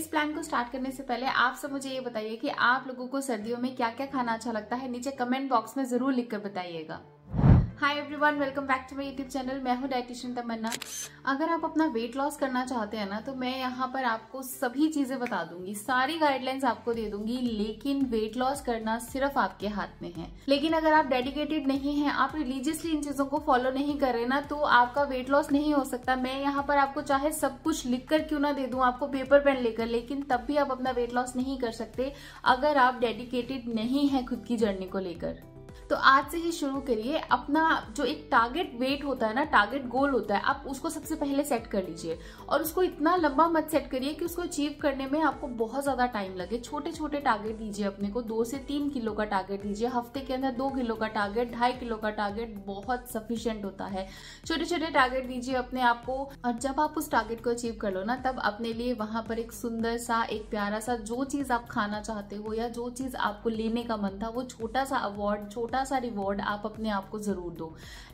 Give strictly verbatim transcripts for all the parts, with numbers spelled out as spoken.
इस प्लान को स्टार्ट करने से पहले आप सब मुझे ये बताइए कि आप लोगों को सर्दियों में क्या क्या खाना अच्छा लगता है, नीचे कमेंट बॉक्स में जरूर लिखकर बताइएगा। Hi everyone, welcome back to my YouTube channel. मैं हूं डाइटिशियन तमन्ना। अगर आप अपना वेट लॉस करना चाहते हैं ना, तो मैं यहाँ पर आपको सभी चीजें बता दूंगी, सारी गाइडलाइंस आपको दे दूंगी, लेकिन वेट लॉस करना सिर्फ आपके हाथ में है। लेकिन अगर आप डेडिकेटेड नहीं है, आप रिलीजियसली इन चीजों को फॉलो नहीं कर रहे ना, तो आपका वेट लॉस नहीं हो सकता। मैं यहाँ पर आपको चाहे सब कुछ लिख कर क्यों ना दे दूं, आपको पेपर पेन लेकर, लेकिन तब भी आप अपना वेट लॉस नहीं कर सकते अगर आप डेडिकेटेड नहीं है खुद की जर्नी को लेकर। तो आज से ही शुरू करिए। अपना जो एक टारगेट वेट होता है ना, टारगेट गोल होता है, आप उसको सबसे पहले सेट कर लीजिए, और उसको इतना लंबा मत सेट करिए कि उसको अचीव करने में आपको बहुत ज्यादा टाइम लगे। छोटे छोटे टारगेट दीजिए अपने को, दो से तीन किलो का टारगेट दीजिए, हफ्ते के अंदर दो किलो का टारगेट, ढाई किलो का टारगेट बहुत सफिशियंट होता है। छोटे छोटे टारगेट दीजिए अपने आप को, और जब आप उस टारगेट को अचीव कर लो ना, तब अपने लिए वहां पर एक सुंदर सा, एक प्यारा सा, जो चीज आप खाना चाहते हो या जो चीज आपको लेने का मन था, वो छोटा सा अवार्ड, छोटा सा रिवॉर्ड आप अपने आप को जरूर दो।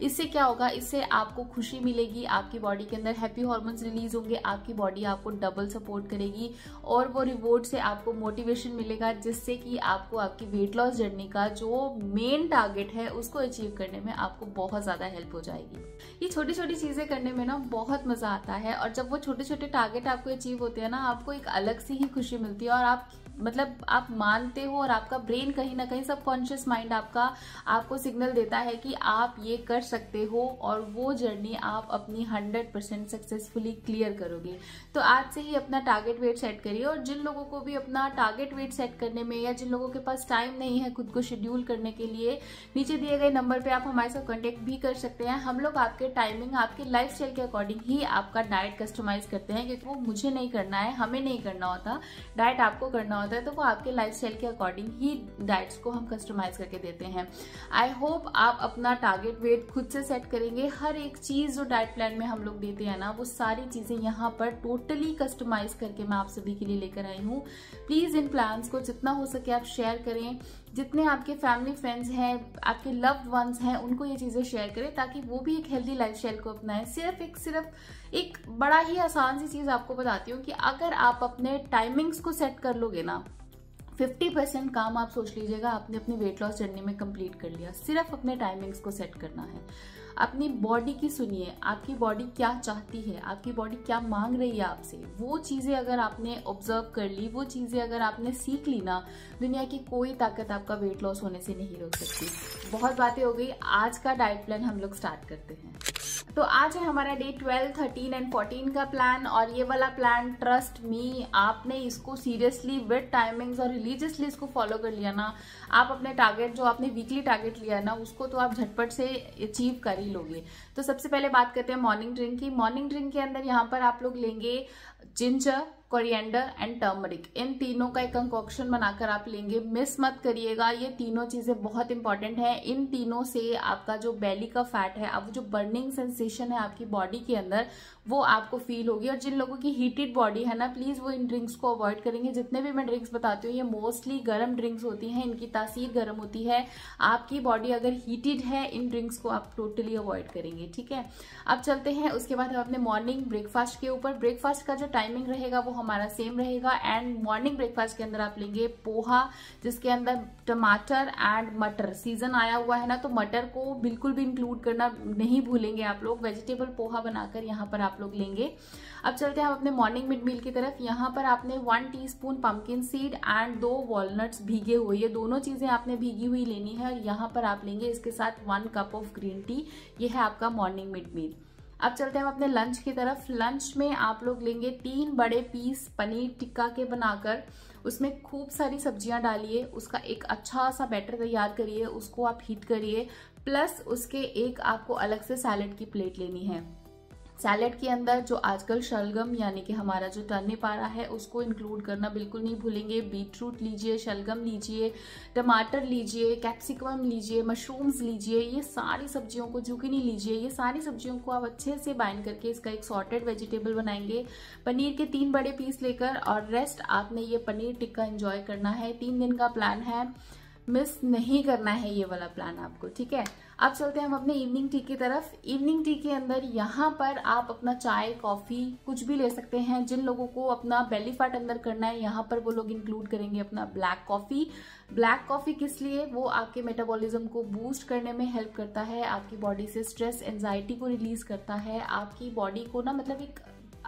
इससे क्या होगा, इससे आपको खुशी मिलेगी, आपकी बॉडी के अंदर हैप्पी हार्मोन्स रिलीज होंगे, आपकी बॉडी आपको डबल सपोर्ट करेगी, और वो रिवॉर्ड से आपको मोटिवेशन मिलेगा, जिससे कि आपको आपकी वेट लॉस जर्नी का जो मेन टारगेट है उसको अचीव करने में आपको बहुत ज्यादा हेल्प हो जाएगी। ये छोटी छोटी चीजें करने में ना बहुत मजा आता है, और जब वो छोटे छोटे टारगेट आपको अचीव होते हैं ना, आपको एक अलग सी ही खुशी मिलती है, और आप मतलब आप मानते हो, और आपका ब्रेन कहीं ना कहीं, सबकॉन्शियस माइंड आपका आपको सिग्नल देता है कि आप ये कर सकते हो, और वो जर्नी आप अपनी हंड्रेड परसेंट सक्सेसफुली क्लियर करोगे। तो आज से ही अपना टारगेट वेट सेट करिए, और जिन लोगों को भी अपना टारगेट वेट सेट करने में, या जिन लोगों के पास टाइम नहीं है खुद को शेड्यूल करने के लिए, नीचे दिए गए नंबर पर आप हमारे साथ कॉन्टेक्ट भी कर सकते हैं। हम लोग आपके टाइमिंग, आपके लाइफ स्टाइल के अकॉर्डिंग ही आपका डाइट कस्टमाइज करते हैं, क्योंकि वो मुझे नहीं करना है, हमें नहीं करना होता, डाइट आपको करना होता है, तो वो आपके लाइफस्टाइल के अकॉर्डिंग ही डाइट्स को हम कस्टमाइज करके देते हैं। आई होप आप अपना टारगेट वेट खुद से सेट करेंगे। हर एक चीज जो डाइट प्लान में हम लोग देते हैं ना, वो सारी चीजें यहाँ पर टोटली कस्टमाइज करके मैं आप सभी के लिए लेकर आई हूँ। प्लीज इन प्लान्स को जितना हो सके आप शेयर करें, जितने आपके फैमिली फ्रेंड्स हैं, आपके लव्ड वंस हैं, उनको ये चीजें शेयर करें, ताकि वो भी एक हेल्दी लाइफस्टाइल को अपनाएं। सिर्फ एक सिर्फ एक बड़ा ही आसान सी चीज आपको बताती हूँ कि अगर आप अपने टाइमिंग्स को सेट कर लोगे ना, फिफ्टी परसेंट काम आप सोच लीजिएगा आपने अपने वेट लॉस जर्नी में कंप्लीट कर लिया। सिर्फ अपने टाइमिंग्स को सेट करना है। अपनी बॉडी की सुनिए, आपकी बॉडी क्या चाहती है, आपकी बॉडी क्या मांग रही है आपसे, वो चीज़ें अगर आपने ऑब्जर्व कर ली, वो चीज़ें अगर आपने सीख ली ना, दुनिया की कोई ताकत आपका वेट लॉस होने से नहीं रोक सकती। बहुत बातें हो गई, आज का डाइट प्लान हम लोग स्टार्ट करते हैं। तो आज है हमारा day twelve, thirteen and fourteen का प्लान, और ये वाला प्लान ट्रस्ट मी, आपने इसको सीरियसली विद टाइमिंग्स और रिलीजियसली इसको फॉलो कर लिया ना, आप अपने टारगेट, जो आपने वीकली टारगेट लिया ना, उसको तो आप झटपट से अचीव कर ही लोगे। तो सबसे पहले बात करते हैं मॉर्निंग ड्रिंक की। मॉर्निंग ड्रिंक के अंदर यहाँ पर आप लोग लेंगे जिंजर, कोरिएंडर एंड टर्मरिक, इन तीनों का एक कंकॉक्शन बनाकर आप लेंगे। मिस मत करिएगा, ये तीनों चीज़ें बहुत इंपॉर्टेंट है। इन तीनों से आपका जो बेली का फैट है, अब जो बर्निंग सेंसेशन है आपकी बॉडी के अंदर, वो आपको फील होगी। और जिन लोगों की हीटेड बॉडी है ना, प्लीज़ वो इन ड्रिंक्स को अवॉइड करेंगे। जितने भी मैं ड्रिंक्स बताती हूँ, ये मोस्टली गर्म ड्रिंक्स होती हैं, इनकी तासीर गर्म होती है। आपकी बॉडी अगर हीटेड है, इन ड्रिंक्स को आप टोटली अवॉइड करेंगे, ठीक है। अब चलते हैं, उसके बाद हम अपने मॉर्निंग ब्रेकफास्ट के ऊपर। ब्रेकफास्ट का जो टाइमिंग रहेगा वो हमारा सेम रहेगा, एंड मॉर्निंग ब्रेकफास्ट के अंदर आप लेंगे पोहा, जिसके अंदर टमाटर एंड मटर, सीजन आया हुआ है ना, तो मटर को बिल्कुल भी इंक्लूड करना नहीं भूलेंगे आप लोग। वेजिटेबल पोहा बनाकर यहाँ पर आप लोग लेंगे। अब चलते हैं हम अपने मॉर्निंग मिड मील की तरफ। यहाँ पर आपने one teaspoon pumpkin seed and दो वॉलनट्स भीगे हुए, ये दोनों चीजें आपने भीगी हुई लेनी है, और यहाँ पर आप लेंगे इसके साथ one cup of green tea. ये है आपका मॉर्निंग मिड मील। अब चलते हैं हम अपने लंच की तरफ। लंच में आप लोग लेंगे तीन बड़े पीस पनीर टिक्का के बनाकर, उसमें खूब सारी सब्जियां डालिए, उसका एक अच्छा सा बैटर तैयार करिए, उसको आप हीट करिए, प्लस उसके एक आपको अलग से सैलेड की प्लेट लेनी है। सैलेड के अंदर जो आजकल शलगम, यानी कि हमारा जो टर्निप आ रहा है, उसको इंक्लूड करना बिल्कुल नहीं भूलेंगे। बीटरूट लीजिए, शलगम लीजिए, टमाटर लीजिए, कैप्सिकम लीजिए, मशरूम्स लीजिए, ये सारी सब्जियों को, जुकीनी लीजिए, ये सारी सब्जियों को आप अच्छे से बाइंड करके इसका एक सॉर्टेड वेजिटेबल बनाएंगे। पनीर के तीन बड़े पीस लेकर, और रेस्ट आपने ये पनीर टिक्का एंजॉय करना है। तीन दिन का प्लान है, मिस नहीं करना है ये वाला प्लान आपको, ठीक है। अब चलते हैं हम अपने इवनिंग टी की तरफ। इवनिंग टी के अंदर यहाँ पर आप अपना चाय कॉफी कुछ भी ले सकते हैं। जिन लोगों को अपना बेली फैट अंदर करना है यहाँ पर वो लोग इंक्लूड करेंगे अपना ब्लैक कॉफी। ब्लैक कॉफी किस लिए? वो आपके मेटाबॉलिज्म को बूस्ट करने में हेल्प करता है, आपकी बॉडी से स्ट्रेस एंजाइटी को रिलीज करता है, आपकी बॉडी को ना मतलब एक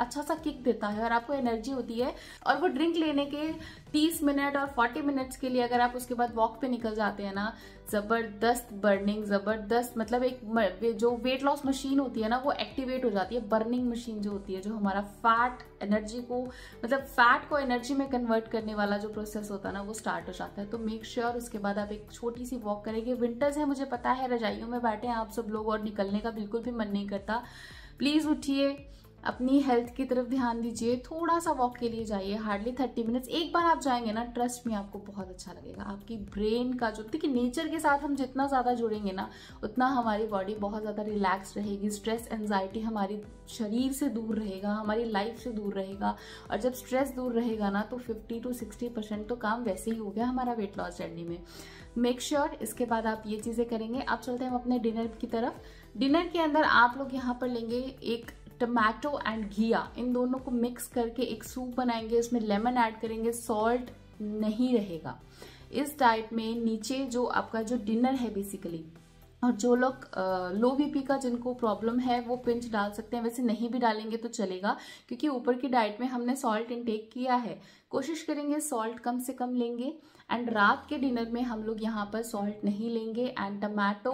अच्छा सा किक देता है और आपको एनर्जी होती है। और वो ड्रिंक लेने के तीस मिनट और चालीस मिनट्स के लिए अगर आप उसके बाद वॉक पे निकल जाते हैं ना, जबरदस्त बर्निंग, जबरदस्त मतलब एक जो वेट लॉस मशीन होती है ना वो एक्टिवेट हो जाती है। बर्निंग मशीन जो होती है, जो हमारा फैट एनर्जी को मतलब फैट को एनर्जी में कन्वर्ट करने वाला जो प्रोसेस होता है ना वो स्टार्ट हो जाता है। तो मेक श्योर उसके बाद आप एक छोटी सी वॉक करेंगे। विंटर्स है, मुझे पता है, रजाइयों में बैठे हैं आप सब लोग और निकलने का बिल्कुल भी मन नहीं करता। प्लीज उठिए, अपनी हेल्थ की तरफ ध्यान दीजिए, थोड़ा सा वॉक के लिए जाइए, हार्डली थर्टी मिनट्स। एक बार आप जाएंगे ना, ट्रस्ट में आपको बहुत अच्छा लगेगा। आपकी ब्रेन का जो, देखिए नेचर के साथ हम जितना ज़्यादा जुड़ेंगे ना उतना हमारी बॉडी बहुत ज़्यादा रिलैक्स रहेगी, स्ट्रेस एंजाइटी हमारी शरीर से दूर रहेगा, हमारी लाइफ से दूर रहेगा। और जब स्ट्रेस दूर रहेगा ना तो फिफ्टी टू सिक्सटी परसेंट तो काम वैसे ही हो गया हमारा वेट लॉस जर्नी में। मेक श्योर इसके बाद आप ये चीज़ें करेंगे। आप चलते हैं हम अपने डिनर की तरफ। डिनर के अंदर आप लोग यहाँ पर लेंगे एक टमाटो एंड घिया, इन दोनों को मिक्स करके एक सूप बनाएंगे, उसमें लेमन ऐड करेंगे, सॉल्ट नहीं रहेगा इस डाइट में। नीचे जो आपका जो डिनर है बेसिकली, और जो लोग लो बीपी का जिनको प्रॉब्लम है वो पिंच डाल सकते हैं, वैसे नहीं भी डालेंगे तो चलेगा क्योंकि ऊपर की डाइट में हमने सॉल्ट इनटेक किया है। कोशिश करेंगे सॉल्ट कम से कम लेंगे। एंड रात के डिनर में हम लोग यहाँ पर सॉल्ट नहीं लेंगे एंड टमाटो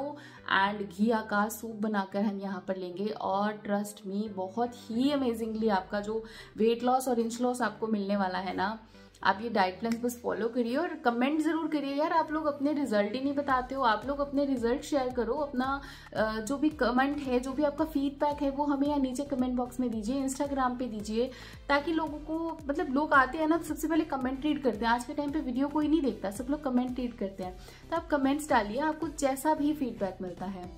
एंड घिया का सूप बनाकर हम यहाँ पर लेंगे। और ट्रस्ट मी, बहुत ही अमेजिंगली आपका जो वेट लॉस और इंच लॉस आपको मिलने वाला है ना, आप ये डाइट प्लान बस फॉलो करिए और कमेंट ज़रूर करिए। यार आप लोग अपने रिजल्ट ही नहीं बताते हो, आप लोग अपने रिजल्ट शेयर करो। अपना जो भी कमेंट है, जो भी आपका फीडबैक है वो हमें यहाँ नीचे कमेंट बॉक्स में दीजिए, इंस्टाग्राम पे दीजिए, ताकि लोगों को मतलब लोग आते हैं ना सबसे पहले कमेंट रीड करते हैं। आज के टाइम पर वीडियो कोई नहीं देखता, सब लोग कमेंट रीड करते हैं। तो आप कमेंट्स डालिए, आपको जैसा भी फीडबैक मिलता है।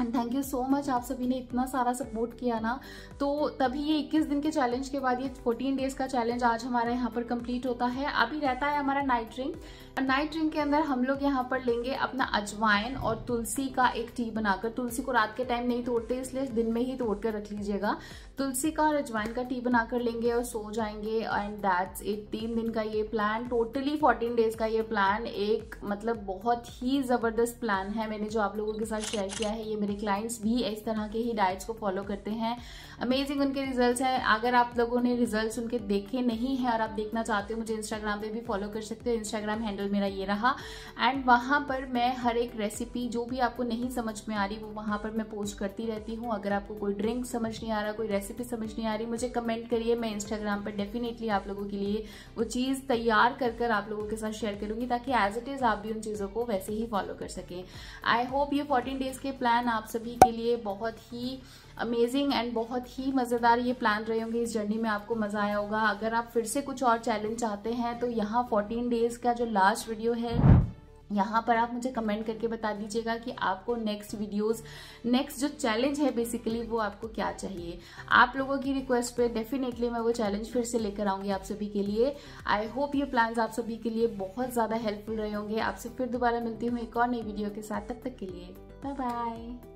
And thank you so much, आप सभी ने इतना सारा सपोर्ट किया ना, तो तभी ये इक्कीस दिन के चैलेंज के बाद ये चौदह डेज़ का चैलेंज आज हमारा यहाँ पर कंप्लीट होता है। अभी रहता है हमारा नाइट ड्रिंक। नाइट ड्रिंक के अंदर हम लोग यहाँ पर लेंगे अपना अजवाइन और तुलसी का एक टी बनाकर। तुलसी को रात के टाइम नहीं तोड़ते, इसलिए दिन में ही तोड़ कर रख लीजिएगा। तुलसी का और अजवाइन का टी बनाकर लेंगे और सो जाएंगे। And that's it. तीन दिन का ये प्लान, टोटली चौदह डेज़ का ये प्लान एक मतलब बहुत ही ज़बरदस्त प्लान है। मैंने जो आप लोगों के साथ शेयर किया है, ये मेरे क्लाइंट्स भी इस तरह के ही डाइट्स को फॉलो करते हैं। अमेजिंग उनके रिजल्ट्स हैं। अगर आप लोगों ने रिजल्ट्स उनके देखे नहीं हैं और आप देखना चाहते हो, मुझे इंस्टाग्राम पे भी फॉलो कर सकते हो। इंस्टाग्राम हैंडल मेरा ये रहा एंड वहाँ पर मैं हर एक रेसिपी जो भी आपको नहीं समझ में आ रही वो वहाँ पर मैं पोस्ट करती रहती हूँ। अगर आपको कोई ड्रिंक समझ नहीं आ रहा, कोई रेसिपी समझ नहीं आ रही, मुझे कमेंट करिए। मैं इंस्टाग्राम पर डेफिनेटली आप लोगों के लिए वो चीज़ तैयार कर कर आप लोगों के साथ शेयर करूँगी, ताकि एज इट इज़ आप भी उन चीज़ों को वैसे ही फॉलो कर सकें। आई होप ये फोर्टीन डेज़ के प्लान आप सभी के लिए बहुत ही अमेजिंग एंड बहुत ही मज़ेदार ये प्लान रहे होंगे। इस जर्नी में आपको मज़ा आया होगा। अगर आप फिर से कुछ और चैलेंज चाहते हैं तो यहाँ चौदह डेज़ का जो लास्ट वीडियो है यहाँ पर आप मुझे कमेंट करके बता दीजिएगा कि आपको नेक्स्ट वीडियोस, नेक्स्ट जो चैलेंज है बेसिकली वो आपको क्या चाहिए। आप लोगों की रिक्वेस्ट पे डेफिनेटली मैं वो चैलेंज फिर से लेकर आऊँगी आप सभी के लिए। आई होप ये प्लान्स आप सभी के लिए बहुत ज़्यादा हेल्पफुल रहे होंगे। आपसे फिर दोबारा मिलती हूँ एक और नई वीडियो के साथ। तब तक के लिए बाय बाय।